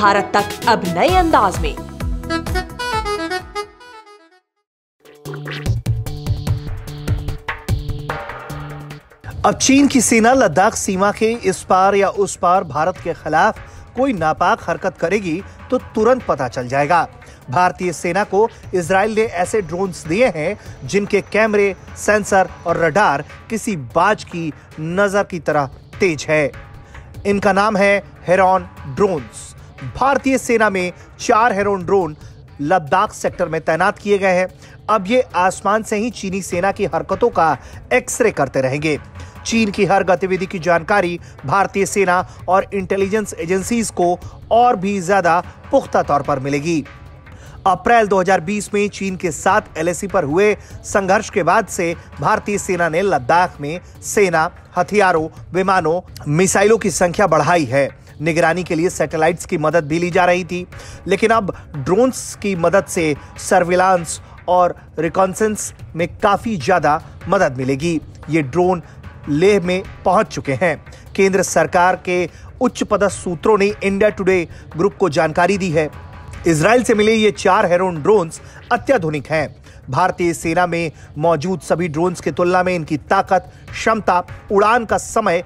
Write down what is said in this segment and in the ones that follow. भारत तक अब नए अंदाज में। अब चीन की सेना लद्दाख सीमा के इस पार या उस पार भारत के खिलाफ कोई नापाक हरकत करेगी तो तुरंत पता चल जाएगा। भारतीय सेना को इजराइल ने ऐसे ड्रोन्स दिए हैं जिनके कैमरे, सेंसर और रडार किसी बाज की नजर की तरह तेज है। इनका नाम है हेरॉन ड्रोन्स। भारतीय सेना में 4 हेरॉन ड्रोन लद्दाख सेक्टर में तैनात किए गए हैं। अब ये आसमान से ही चीनी सेना की हरकतों का एक्सरे करते रहेंगे। चीन की हर गतिविधि की जानकारी भारतीय सेना और इंटेलिजेंस एजेंसीज को और भी ज्यादा पुख्ता तौर पर मिलेगी। अप्रैल 2020 में चीन के साथ LAC पर हुए संघर्ष के बाद से भारतीय सेना ने लद्दाख में सेना, हथियारों, विमानों, मिसाइलों की संख्या बढ़ाई है। निगरानी के लिए सैटेलाइट्स की मदद भी ली जा रही थी, लेकिन अब ड्रोन्स की मदद से सर्विलांस और रिकॉन्सेंस में काफी ज्यादा मदद मिलेगी। ये ड्रोन लेह में पहुंच चुके हैं। केंद्र सरकार के उच्च पदस्थ सूत्रों ने इंडिया टुडे ग्रुप को जानकारी दी है। इजराइल से मिले ये 4 हेरॉन ड्रोन्स अत्याधुनिक हैं। भारतीय सेना में मौजूद सभी ड्रोन्स की तुलना में इनकी ताकत, क्षमता, उड़ान का समय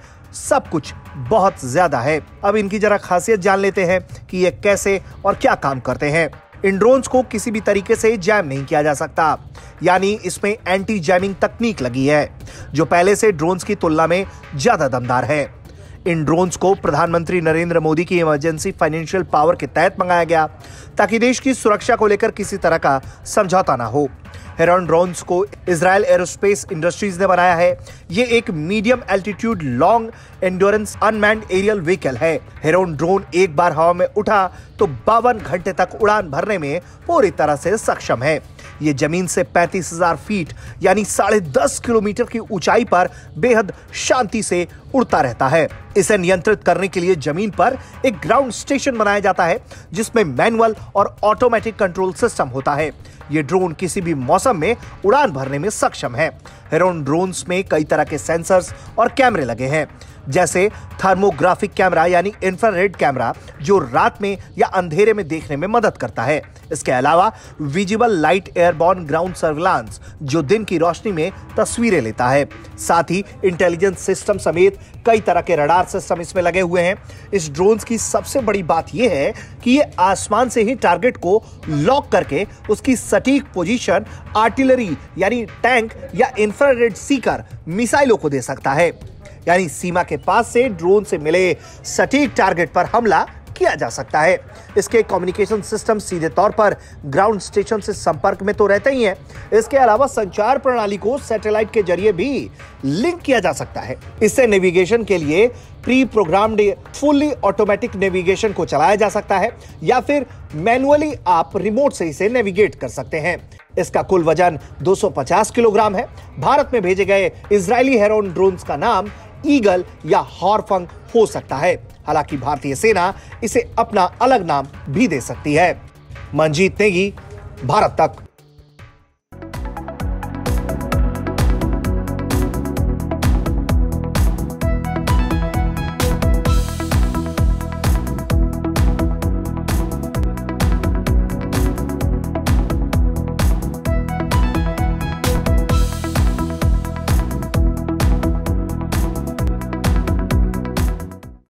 सब कुछ बहुत ज्यादा है। अब इनकी जरा खासियत जान लेते हैं कि ये कैसे और क्या काम करते हैं। इन ड्रोन्स को किसी भी तरीके से जैम नहीं किया जा सकता, यानी इसमें एंटी जैमिंग तकनीक लगी है जो पहले से ड्रोन्स की तुलना में ज्यादा दमदार है। इन ड्रोन्स को प्रधानमंत्री नरेंद्र मोदी की इमरजेंसी फाइनेंशियल पावर के तहत मंगाया गया ताकि देश की सुरक्षा को लेकर किसी तरह का समझौता ना हो। हेरॉन ड्रोन्स को इजराइल एरोस्पेस इंडस्ट्रीज ने बनाया है। ये एक medium altitude long endurance unmanned aerial vehicle है। हेरॉन ड्रोन एक बार हवा में उठा तो 52 घंटे तक उड़ान भरने में पूरी तरह से सक्षम है। ये जमीन से 35,000 फीट यानी 10.5 किलोमीटर की ऊंचाई पर बेहद शांति से उड़ता रहता है। इसे नियंत्रित करने के लिए जमीन पर एक ग्राउंड स्टेशन बनाया जाता है जिसमें मैनुअल और ऑटोमेटिक कंट्रोल सिस्टम होता है। ये ड्रोन किसी भी मौसम में उड़ान भरने में सक्षम है। हेरॉन ड्रोन्स में कई तरह के सेंसर्स और कैमरे लगे हैं, जैसे थर्मोग्राफिक कैमरा यानी इंफ्रारेड कैमरा जो रात में या अंधेरे में देखने में मदद करता है। इसके अलावा visible light airborne ground surveillance जो दिन की रोशनी में तस्वीरें लेता है। साथ ही इंटेलिजेंस सिस्टम समेत कई तरह के रडार सिस्टम इसमें लगे हुए हैं। इस ड्रोन की सबसे बड़ी बात यह है कि ये आसमान से ही टारगेट को लॉक करके उसकी सटीक पोजीशन आर्टिलरी यानी टैंक या इंफ्रारेड सीकर मिसाइलों को दे सकता है, यानी सीमा के पास से ड्रोन से मिले सटीक टारगेट पर हमला किया जा सकता है। इसके कम्युनिकेशन सिस्टम सीधे तौर पर ग्राउंड स्टेशन से संपर्क में तो रहते ही हैं। इसके अलावा संचार प्रणाली को सैटेलाइट के जरिए भी लिंक किया जा सकता है। इससे नेविगेशन के लिए pre programmed fully automatic navigation को चलाया जा सकता है या फिर मैनुअली आप रिमोट से इसे नेविगेट कर सकते हैं। इसका कुल वजन 250 किलोग्राम है। भारत में भेजे गए इजरायली हेरॉन ड्रोन का नाम ईगल या हॉर्फंग हो सकता है। हालांकि भारतीय सेना इसे अपना अलग नाम भी दे सकती है। मनजीत नेगी, भारत तक।